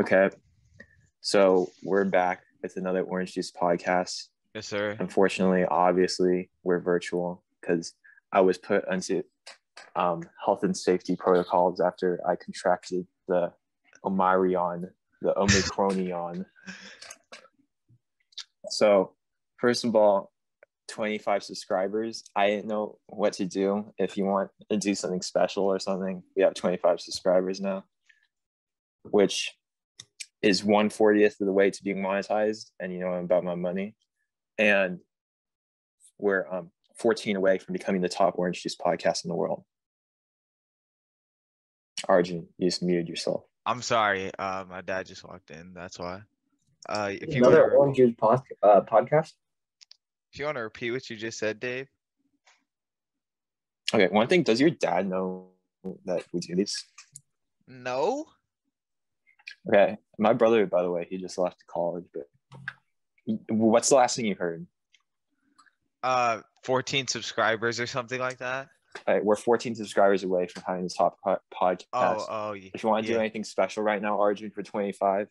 Okay, so we're back with another Orange Juice podcast. Yes, sir. Unfortunately, obviously, we're virtual because I was put into health and safety protocols after I contracted the Omicronion. So, first of all, 25 subscribers. I didn't know what to do. If you want to do something special or something, we have 25 subscribers now, which is 1/40th of the way to being monetized, and you know I'm about my money. And we're 14 away from becoming the top Orange Juice podcast in the world. Arjun, you just muted yourself. I'm sorry, my dad just walked in. That's why. If you another Orange Juice podcast. If you want to repeat what you just said, Dave. Okay, one thing. Does your dad know that we do these? No. Okay, my brother, by the way, he just left college, but what's the last thing you heard? 14 subscribers or something like that. All right, we're 14 subscribers away from having this top podcast. Oh, yeah. If you want to do anything special right now, Arjun, for 25,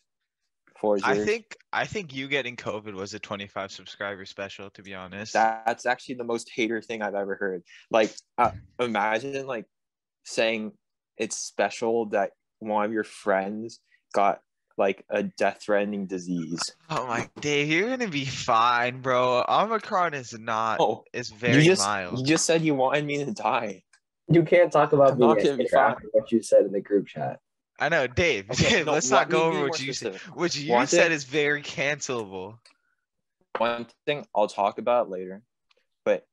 I think you getting COVID was a 25 subscriber special, to be honest. That's actually the most hater thing I've ever heard. Like, imagine, like, saying it's special that one of your friends got like a death-threatening disease. Oh my, Dave, you're gonna be fine, bro. Omicron is not. Oh, it's very mild. You just said you wanted me to die. You can't talk about me after what you said in the group chat. I know, Dave. Okay, Dave, no, let's not go over what you said. What you said is very cancelable. One thing I'll talk about later, but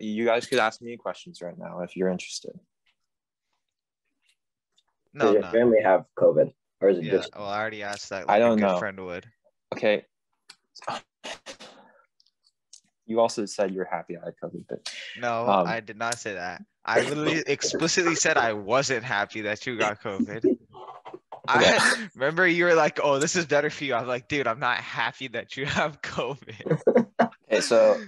you guys could ask me questions right now if you're interested. No, does your family have COVID? Or is it just... Well, I already asked that. Like, I don't know. Friend would. Okay. You also said you were happy I had COVID, but... No, I did not say that. I literally explicitly said I wasn't happy that you got COVID. Okay. I remember you were like, oh, this is better for you. I'm like, dude, I'm not happy that you have COVID. Okay, so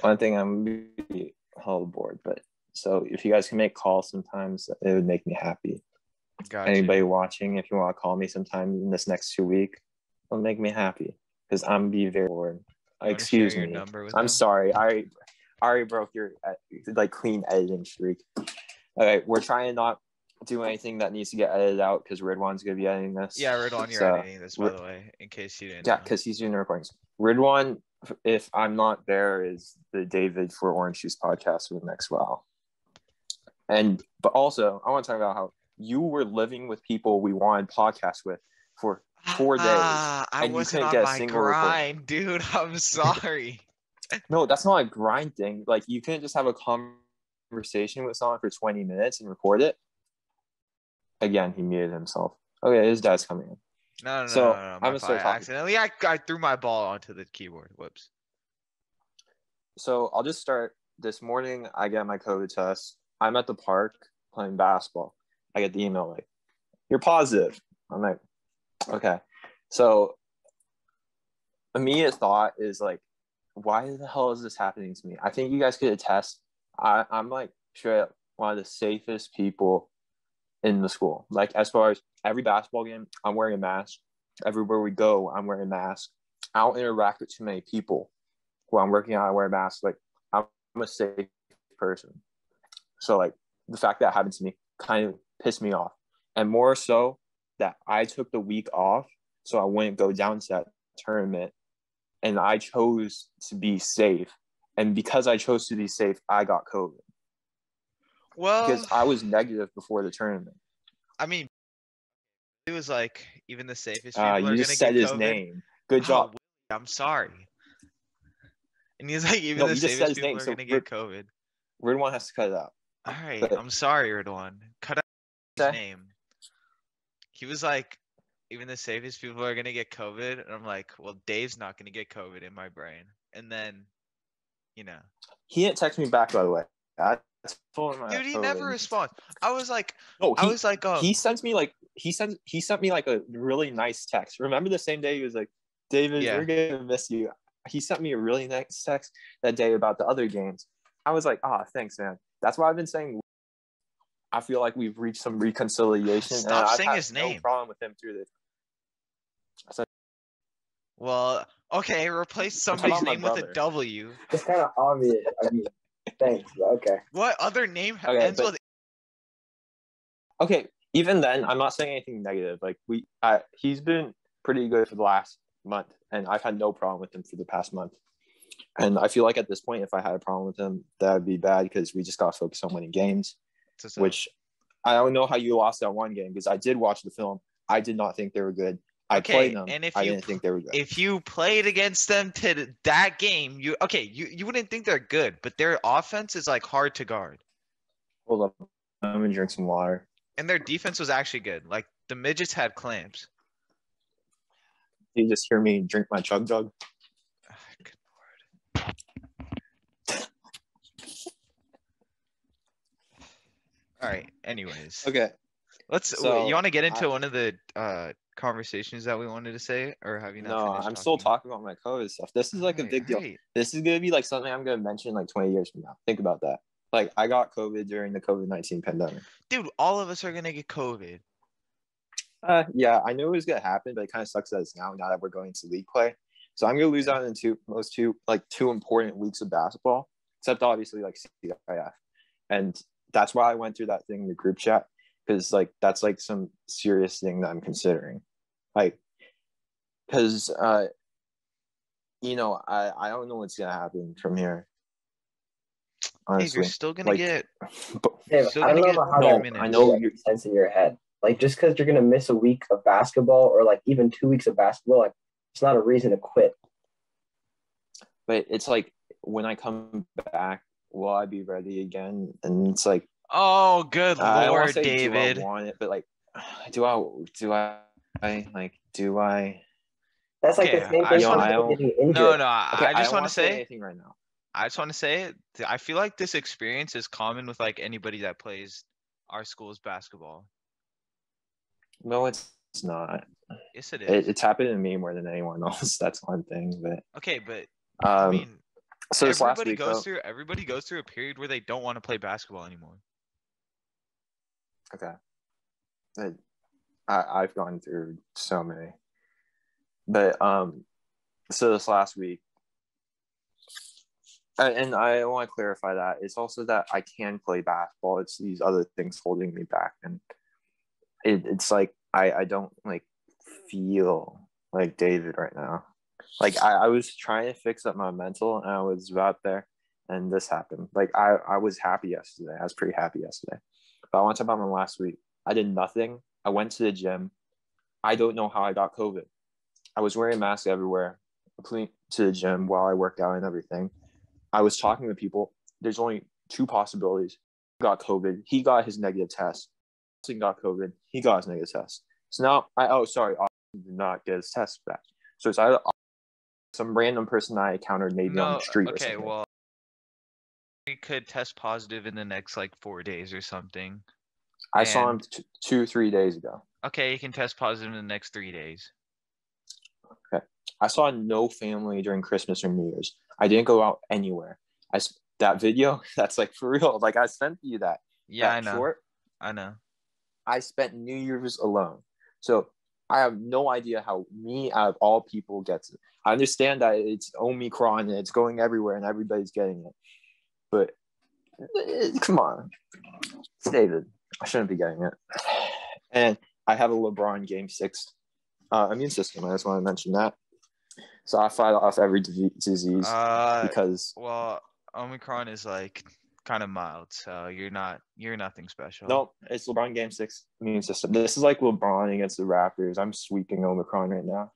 one thing I'm going to be hell bored, but so if you guys can make calls sometimes, it would make me happy. Gotcha. Anybody watching, if you want to call me sometime in this next 2 weeks, it'll make me happy because I'm be very bored. Excuse me. I'm sorry. I already broke your like clean editing streak. All right, we're trying to not do anything that needs to get edited out because Ridwan's gonna be editing this. Yeah, Ridwan, you're editing this, by the way, in case you didn't. Yeah, because he's doing the recordings. Ridwan, if I'm not there, is the David for Orange Juice podcast for the next while. But also, I want to talk about how you were living with people we wanted podcasts with for 4 days. I wasn't on my grind, dude. I'm sorry. No, that's not a grind thing. Like, you couldn't just have a conversation with someone for 20 minutes and record it. Again, he muted himself. Okay, his dad's coming in. No, I'm gonna start talking. Accidentally, I threw my ball onto the keyboard. Whoops. So I'll just start. This morning, I get my COVID test. I'm at the park playing basketball. I get the email like, "You're positive." I'm like, "Okay." So, immediate thought is like, "Why the hell is this happening to me?" I think you guys could attest. I'm like straight up one of the safest people in the school. Like, as far as every basketball game, I'm wearing a mask. Everywhere we go, I'm wearing a mask. I don't interact with too many people. While I'm working out, I wear a mask. Like, I'm a safe person. So, like, the fact that happened to me kind of pissed me off, and more so that I took the week off so I wouldn't go down to that tournament, and I chose to be safe, and because I chose to be safe, I got COVID. Well, because I was negative before the tournament. I mean, it was like even the safest people are gonna said get his COVID. Name. Good job. I'm sorry. And he's like, even the safest people are gonna get COVID. Ridwan has to cut it out. All right, but, I'm sorry, Ridwan. Cut out his name. He was like, even the safest people are gonna get COVID, and I'm like, well, Dave's not gonna get COVID in my brain. And then, you know, he didn't text me back, by the way. Dude, he never responds. I was like, he sent me like a really nice text. Remember the same day he was like, David, we're gonna miss you. He sent me a really nice text that day about the other games. I was like, thanks, man. That's why I've been saying I feel like we've reached some reconciliation. Stop saying his name. No problem with him through this. Well, okay, replace somebody's name with a W. It's kind of obvious. I mean, thanks. Okay. What other name ends with? Okay, even then, I'm not saying anything negative. Like he's been pretty good for the last month, and I've had no problem with him for the past month. And I feel like at this point, if I had a problem with him, that would be bad because we just got to focus on winning games, which I don't know how you lost that one game because I did watch the film. I did not think they were good. I played them, and I didn't think they were good. If you played against them to that game, you wouldn't think they're good, but their offense is, like, hard to guard. Hold up. I'm going to drink some water. And their defense was actually good. Like, the midgets had clamps. You just hear me drink my chug jug. All right. Anyways. Okay. You want to get into one of the conversations that we wanted to say, or have you not? No, I'm still talking about my COVID stuff. This is like a big deal. This is gonna be like something I'm gonna mention like 20 years from now. Think about that. Like I got COVID during the COVID-19 pandemic. Dude, all of us are gonna get COVID. Yeah, I knew it was gonna happen, but it kind of sucks that it's now that we're going to league play. So I'm gonna lose out in two important weeks of basketball, except obviously like CIF, and that's why I went through that thing in the group chat, because like that's like some serious thing that I'm considering, like because I don't know what's gonna happen from here. Honestly, you're still gonna get. I know your sense in your head. Like just because you're gonna miss a week of basketball or like even 2 weeks of basketball, like it's not a reason to quit. But it's like when I come back, will I be ready again? And it's like, oh, good Lord, David. Do I want it? But like, do I? That's like the same question. I just want to say anything right now. I just want to say, I feel like this experience is common with like anybody that plays our school's basketball. No, it's not. Yes, it is. It's happened to me more than anyone else. That's one thing. But okay, but I mean. So everybody goes through a period where they don't want to play basketball anymore. Okay. I've gone through so many. But so this last week, and I want to clarify that it's also that I can play basketball. It's these other things holding me back, and it's like I don't like feel like David right now. Like I was trying to fix up my mental, and I was about there, and this happened. Like I was happy yesterday. I was pretty happy yesterday. But I want to talk about my last week. I did nothing. I went to the gym. I don't know how I got COVID. I was wearing a mask everywhere, including to the gym while I worked out and everything. I was talking to people. There's only two possibilities. I got COVID. He got his negative test. Austin got COVID. He got his negative test. So now Austin did not get his test back. So it's either some random person I encountered on the street or something. Well, we could test positive in the next, like, 4 days or something. I saw him 3 days ago. Okay, he can test positive in the next 3 days. Okay. I saw no family during Christmas or New Year's. I didn't go out anywhere. That video, that's, like, for real. Like, I sent you that. Yeah, I know. Short, I know. I spent New Year's alone. So I have no idea how me out of all people gets it. I understand that it's Omicron and it's going everywhere and everybody's getting it. But come on. It's David. I shouldn't be getting it. And I have a LeBron game 6 immune system. I just want to mention that. So I fight off every disease because... Well, Omicron is like kind of mild, so you're nothing special. No, it's LeBron game 6 immune system. This is like LeBron against the Raptors. I'm sweeping Omicron right now.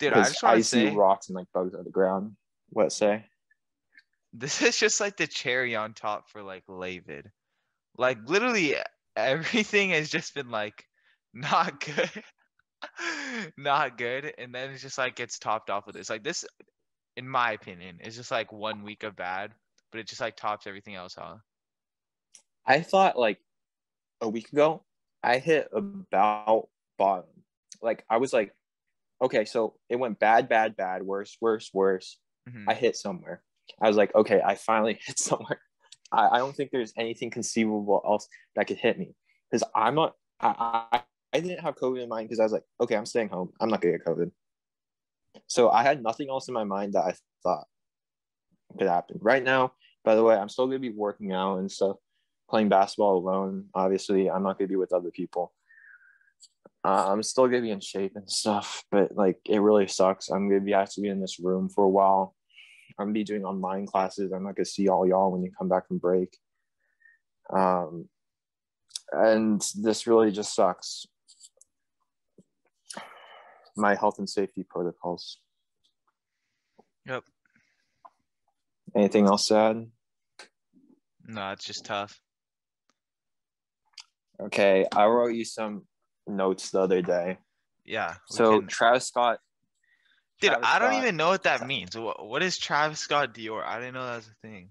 Dude, I just want to say rocks and like bugs on the ground. What say? This is just like the cherry on top for like Lavid. Like literally everything has just been like not good, not good, and then it's just like gets topped off with this. Like this, in my opinion, is just like 1 week of bad. But it just, like, tops everything else, huh? I thought, like, a week ago, I hit about bottom. Like, I was like, okay, so it went bad, bad, bad, worse, worse, worse. Mm-hmm. I hit somewhere. I was like, okay, I finally hit somewhere. I don't think there's anything conceivable else that could hit me, because I'm not, I didn't have COVID in mind because I was like, okay, I'm staying home. I'm not going to get COVID. So I had nothing else in my mind that I thought could happen. Right now, by the way, I'm still going to be working out and stuff, playing basketball alone. Obviously, I'm not going to be with other people. I'm still going to be in shape and stuff, but like, it really sucks. I'm going to be actually in this room for a while. I'm going to be doing online classes. I'm not going to see all y'all when you come back from break. And this really just sucks. My health and safety protocols. Yep. Anything else to add? No, it's just tough. Okay, I wrote you some notes the other day. Yeah. So Travis Scott. Dude, I don't even know what that means. What is Travis Scott Dior? I didn't know that was a thing.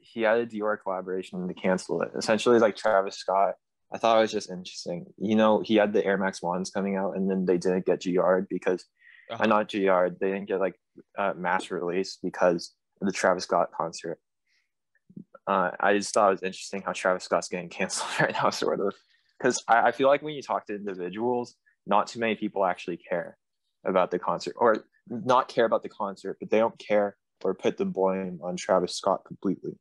He had a Dior collaboration and they canceled it. Essentially, like Travis Scott, I thought it was just interesting. You know, he had the Air Max 1s coming out, and then they didn't get GR'd because, not GR'd, they didn't get like mass release because of the Travis Scott concert. I just thought it was interesting how Travis Scott's getting canceled right now, sort of. Because I feel like when you talk to individuals, not too many people actually care about the concert, or not care about the concert, but they don't care or put the blame on Travis Scott completely.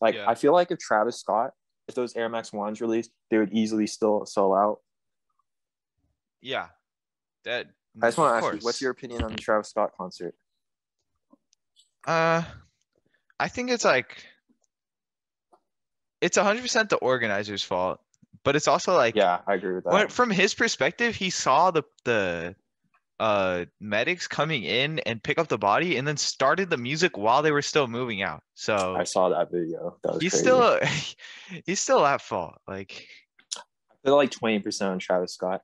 Like, yeah. I feel like if Travis Scott, if those Air Max 1s released, they would easily still sell out. Yeah. That, I just want to ask you, what's your opinion on the Travis Scott concert? I think it's like, it's 100% the organizer's fault, but it's also like, yeah, I agree with that. From his perspective, he saw the medics coming in and pick up the body, and then started the music while they were still moving out. So I saw that video. That was crazy. He's still at fault. Like, I feel like 20% on Travis Scott.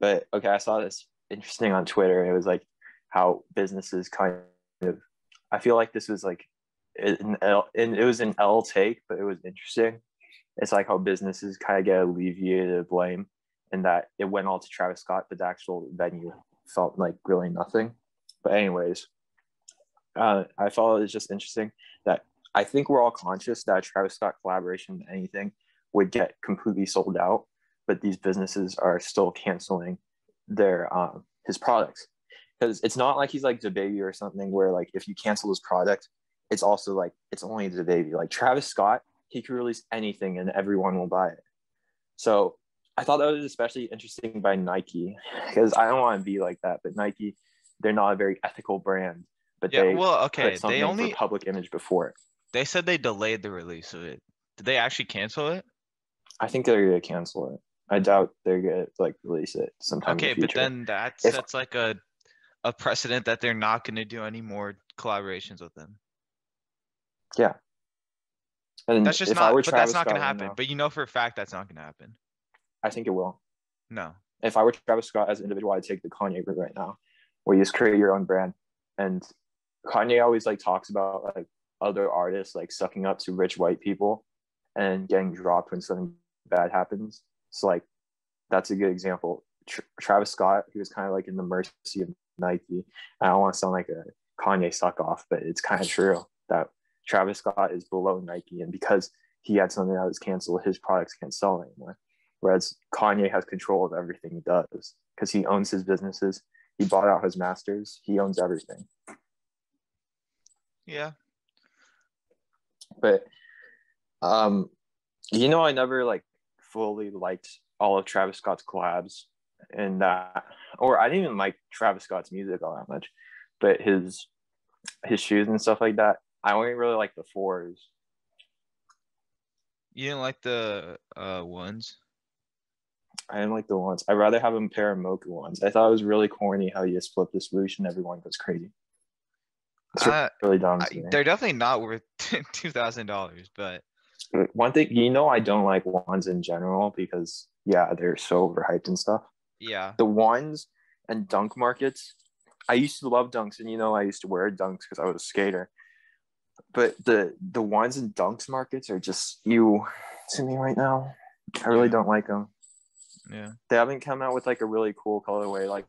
But okay, I saw this interesting on Twitter. It was like how businesses kind of. I feel like this was like it was an L take, but it was interesting. It's like how businesses kind of get alleviated the blame, and that it went all to Travis Scott, but the actual venue felt like really nothing. But anyways, I thought it was just interesting that I think we're all conscious that a Travis Scott collaboration, anything, would get completely sold out, but these businesses are still canceling their his products, because it's not like he's like DaBaby or something where like if you cancel his product, it's also like it's only DaBaby. Like Travis Scott, he could release anything and everyone will buy it. So I thought that was especially interesting by Nike, because I don't want to be like that, but Nike, they're not a very ethical brand, but yeah, put something for public image before it. They said they delayed the release of it. Did they actually cancel it? I think they're going to cancel it. I doubt they're going to like release it sometime in the future. But then that sets like a precedent that they're not going to do any more collaborations with them. Yeah. And that's just not, but that's not going to happen. But you know for a fact that's not going to happen. I think it will. No. If I were Travis Scott as an individual, I'd take the Kanye route right now, where you just create your own brand. And Kanye always like talks about like other artists like sucking up to rich white people and getting dropped when something bad happens. So like that's a good example. Travis Scott, he was kind of like in the mercy of Nike. I don't want to sound like a Kanye suck off, but it's kind of true that Travis Scott is below Nike, and because he had something that was canceled, his products can't sell anymore. Whereas Kanye has control of everything he does because he owns his businesses. He bought out his masters. He owns everything. Yeah. But, you know, I never like fully liked all of Travis Scott's collabs and that, or I didn't even like Travis Scott's music all that much, but his shoes and stuff like that. I only really like the 4s. You didn't like the 1s? I didn't like the 1s. I'd rather have a pair of Mocha 1s. I thought it was really corny how you just flip the swoosh and everyone goes crazy. It's really dumb. They're definitely not worth $2,000, but one thing, you know, I don't like 1s in general because, yeah, they're so overhyped and stuff. Yeah. The 1s and dunk markets, I used to love dunks, and, you know, I used to wear dunks because I was a skater. But the 1s and dunks markets are just new to me right now. I really don't like them. Yeah, they haven't come out with like a really cool colorway like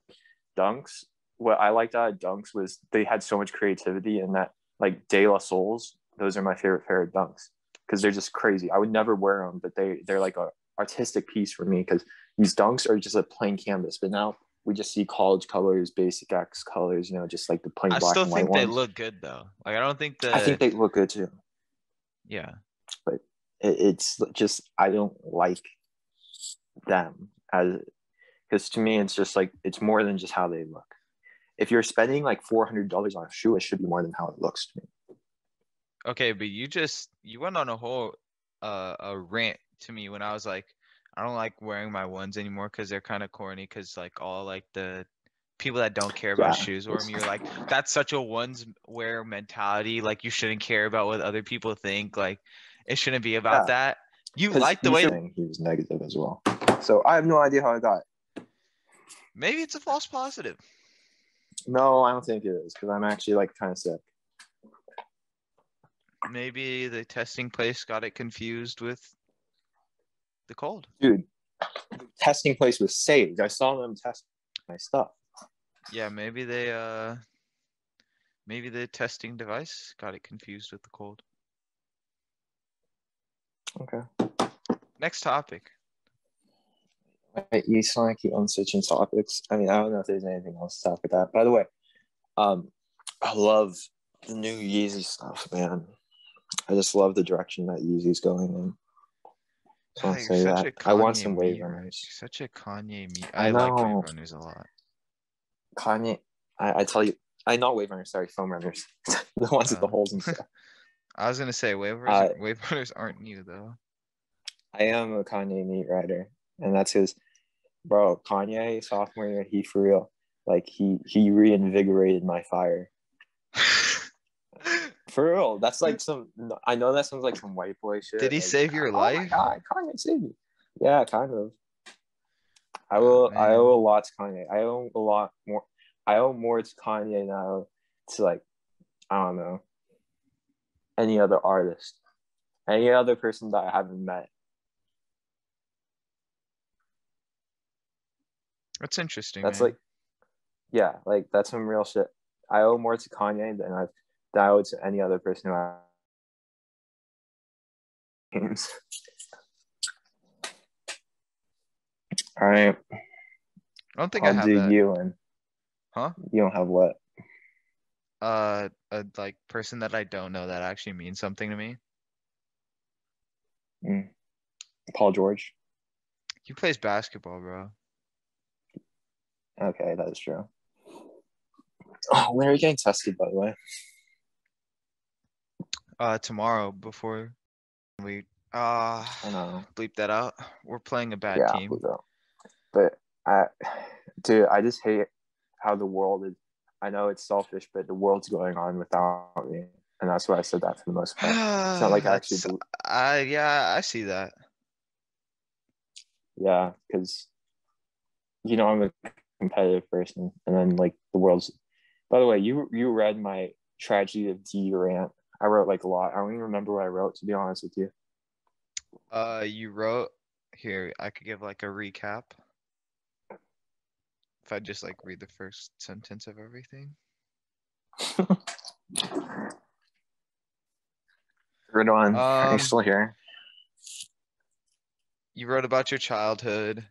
dunks. What I liked out of dunks was they had so much creativity, and that like De La Souls Those are my favorite pair of dunks because they're just crazy. I would never wear them, but they're like a artistic piece for me because these dunks are just a plain canvas. But now we just see college colors, basic X colors, you know, just like the plain black and white. I still think they look good though. Like I don't think that. I think they look good too. Yeah, but it's just I don't like them as because to me it's just like it's more than just how they look. If you're spending like $400 on a shoe, it should be more than how it looks to me. Okay, but you went on a whole a rant to me when I was like, I don't like wearing my ones anymore because they're kind of corny. Because like all like the people that don't care about shoes wear them. You're like, that's such a ones wear mentality. Like you shouldn't care about what other people think. Like it shouldn't be about that. You like the way he was negative as well. So I have no idea how I got it. Maybe it's a false positive. No, I don't think it is because I'm actually like kind of sick. Maybe the testing place got it confused with the cold. Dude, the testing place was saved. I saw them test my stuff. Yeah, maybe they maybe the testing device got it confused with the cold. Okay. Next topic. You sound like you own switching topics. I mean, I don't know if there's anything else to talk about. By the way, I love the new Yeezy stuff, man. I just love the direction that Yeezy's going in. I'll say that. I want some wave runners. Such a Kanye meme. I like wave runners a lot. Kanye, I tell you, I not wave runners. Sorry, foam runners. The ones with the holes and stuff. I was gonna say wave runners aren't new though. I am a Kanye meat rider, and that's his bro. Kanye sophomore year, he for real, like he reinvigorated my fire. For real, that's like some. I know that sounds like some white boy shit. Did he like, save your life? My God, Kanye saved me. Yeah, kind of. I owe a lot to Kanye. I owe a lot more. I owe more to Kanye now to like, I don't know, any other artist, any other person that I haven't met. That's interesting. That's man. Like, yeah, like that's some real shit. I owe more to Kanye than I owe to any other person who I All right. I don't think I'll I have do that. You and huh? You don't have what? A like person that I don't know that actually means something to me. Mm. Paul George. He plays basketball, bro. Okay, that is true. Oh, when are you getting tested, by the way? Tomorrow before we I know. Bleep that out. We're playing a bad team. But I just hate how the world is. I know it's selfish, but the world's going on without me, and that's why I said that for the most part. It's not like I actually. Yeah, I see that. Yeah, because you know I'm a competitive person, and then like the world's. By the way, you read my tragedy of Durant. I wrote like a lot. I don't even remember what I wrote, to be honest with you. You wrote here. I could give like a recap if I just like read the first sentence of everything. Right on. Are you still here? You wrote about your childhood.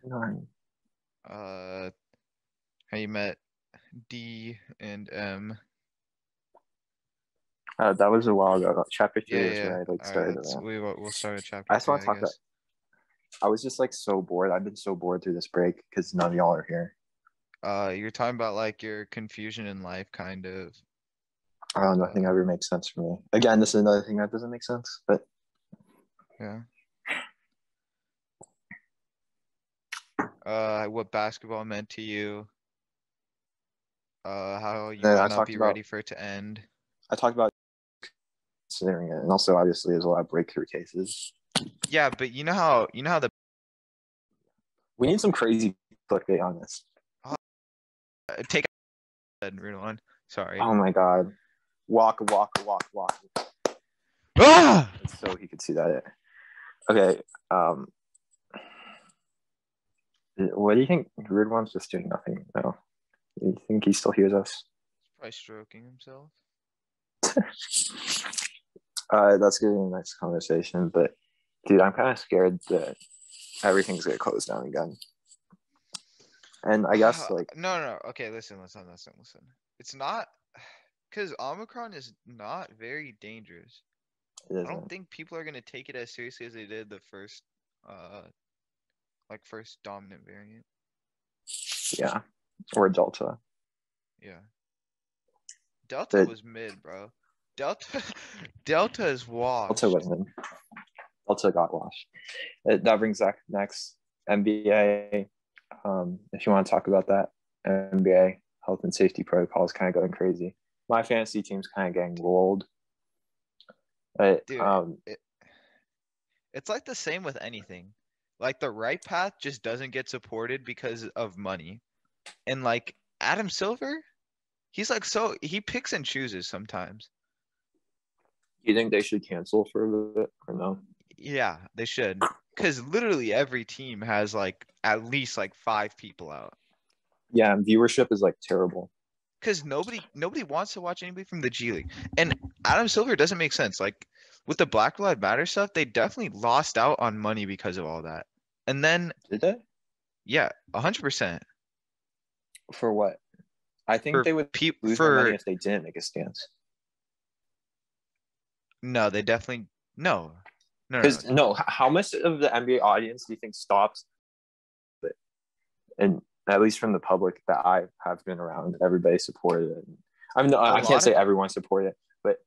How you met D and M. Oh, that was a while ago. Chapter 3 is when I like started. Right, we'll start with chapter 3. I just want to talk about. I was just like so bored. I've been so bored through this break because none of y'all are here. You're talking about like your confusion in life, kind of. Oh, nothing ever makes sense for me. Again, this is another thing that doesn't make sense, but. Yeah. What basketball meant to you. How you might not be ready for it to end. I talked about considering it, and also obviously there's a lot of breakthrough cases. Yeah, but you know how the we need some crazy clickbait on this. Take one. Sorry. Oh my God. Walk. Ah! So he could see that. Okay. What do you think? Ridwan's just doing nothing though. Do you think he still hears us? He's probably stroking himself. That's gonna be the next conversation. But dude, I'm kind of scared that everything's gonna close down again. And I guess okay, listen. It's not, because Omicron is not very dangerous. I don't think people are gonna take it as seriously as they did the first dominant variant. Yeah, or Delta. Yeah, Delta was mid, bro. Delta is washed. Delta wasn't. Delta got washed. That brings back next NBA. If you want to talk about that, NBA health and safety protocol is kind of going crazy. My fantasy team's kind of getting rolled. But, dude, it's like the same with anything. Like the right path just doesn't get supported because of money. And like Adam Silver, he's like, so he picks and chooses sometimes. You think they should cancel for a little bit or no? Yeah, they should. Because literally every team has like at least like 5 people out. Yeah, and viewership is like terrible. Because nobody wants to watch anybody from the G League. And Adam Silver doesn't make sense. Like with the Black Lives Matter stuff, they definitely lost out on money because of all that. And then did they? Yeah, 100%. For what? I think they would lose their money if they didn't make a stance. No, they definitely no. How much of the NBA audience do you think stops? And at least from the public that I have been around, everybody supported it. I mean, I can't say everyone supported it, but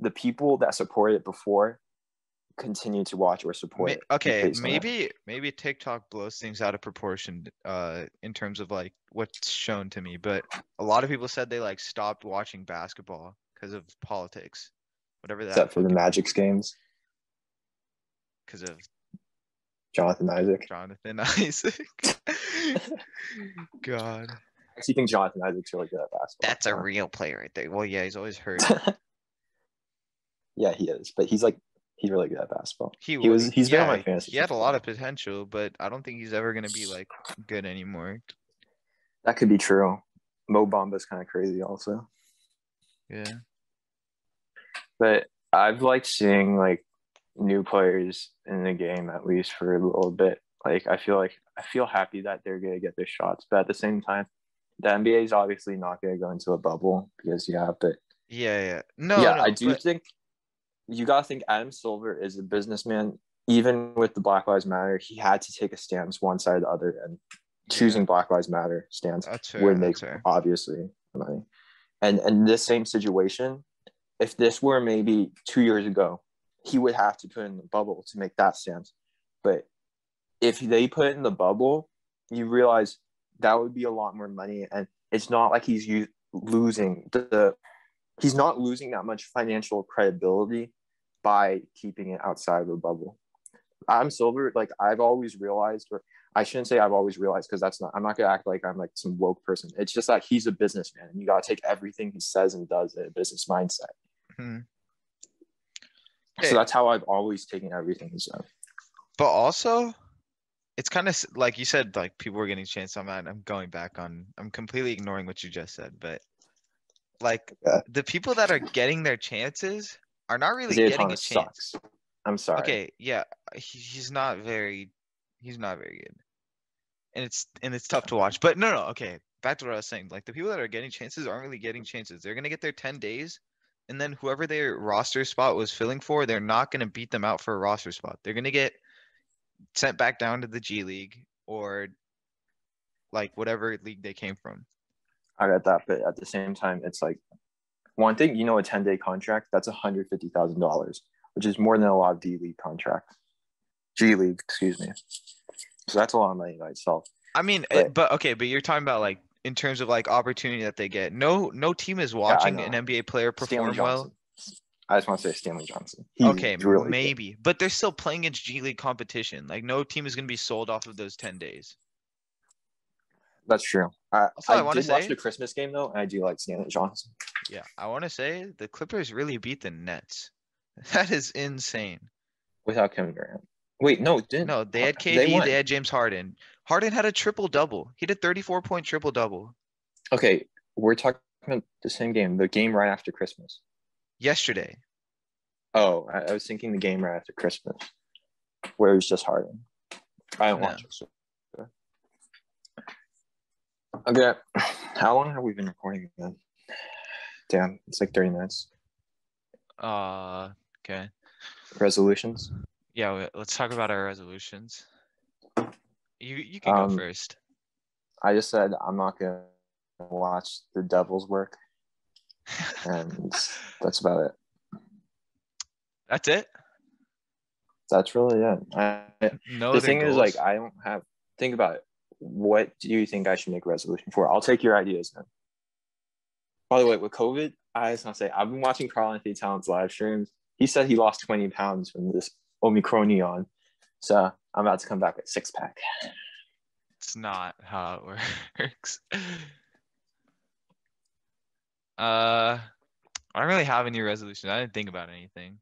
the people that supported it before continue to watch or support it. Okay, maybe TikTok blows things out of proportion in terms of like what's shown to me, but a lot of people said they like stopped watching basketball because of politics, whatever that. Except for the Magic's games. Because of Jonathan Isaac. God. I actually think Jonathan Isaac's really good at basketball. That's a real player right there. Well, yeah, he's always hurt. Yeah, he is. But he's really good at basketball. He's been on my fantasy. He had a lot of potential, but I don't think he's ever going to be like good anymore. That could be true. Mo Bamba's kind of crazy also. Yeah. But I've liked seeing like new players in the game at least for a little bit. I feel happy that they're gonna get their shots, but at the same time, the NBA is obviously not gonna go into a bubble because I think you gotta think Adam Silver is a businessman. Even with the Black Lives Matter, he had to take a stance one side or the other, and choosing Black Lives Matter stance would make obviously money. And in this same situation, if this were maybe 2 years ago, he would have to put in the bubble to make that stance. But if they put it in the bubble, you realize that would be a lot more money, and it's not like he's losing he's not losing that much financial credibility by keeping it outside of the bubble. Adam Silver, like I've always realized, or I shouldn't say I've always realized, because I'm not gonna act like I'm like some woke person. It's just that he's a businessman, and you gotta take everything he says and does in a business mindset. Mm-hmm. So that's how I've always taken everything. So. But also, it's kind of like you said, like people were getting chance on that. I'm completely ignoring what you just said. But like the people that are getting their chances are not really getting a chance. Sucks. I'm sorry. Okay, yeah, he's not very good, and it's tough to watch. But no, okay, back to what I was saying. Like the people that are getting chances aren't really getting chances. They're gonna get their 10 days. And then whoever their roster spot was filling for, they're not going to beat them out for a roster spot. They're going to get sent back down to the G League or like whatever league they came from. I got that. But at the same time, it's like one thing, a 10-day contract, that's $150,000, which is more than a lot of G League, excuse me. So that's a lot of money by itself. I mean, but you're talking about like, in terms of like opportunity that they get, no team is watching an NBA player perform well. I just want to say Stanley Johnson. He's really good. But they're still playing against G League competition. Like no team is going to be sold off of those 10 days. That's true. I did watch the Christmas game though, and I do like Stanley Johnson. Yeah, I want to say the Clippers really beat the Nets. That is insane. Without Kevin Durant. Wait, no, it didn't. No, they had KD, they had James Harden. Harden had a triple-double. He did 34-point triple-double. Okay, we're talking about the same game, the game right after Christmas. Yesterday. Oh, I was thinking the game right after Christmas, where it was just Harden. I don't watch it. Okay, how long have we been recording again? Damn, it's like 30 minutes. Okay. Resolutions? Yeah, let's talk about our resolutions. You can go first. I just said I'm not gonna watch the Devil's work, and that's about it. That's it. That's really it. The thing is, like, I don't have. Think about it. What do you think I should make a resolution for? I'll take your ideas then. By the way, with COVID, I just want to say I've been watching Carl Anthony Towns live streams. He said he lost 20 pounds from this Omicronion, so I'm about to come back with six-pack. It's not how it works. I don't really have any resolution. I didn't think about anything.